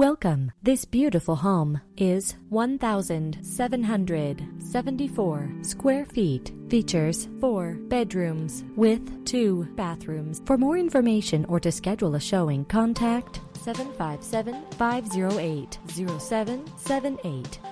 Welcome. This beautiful home is 1,774 square feet. Features 4 bedrooms with 2 bathrooms. For more information or to schedule a showing, contact 757-508-0778.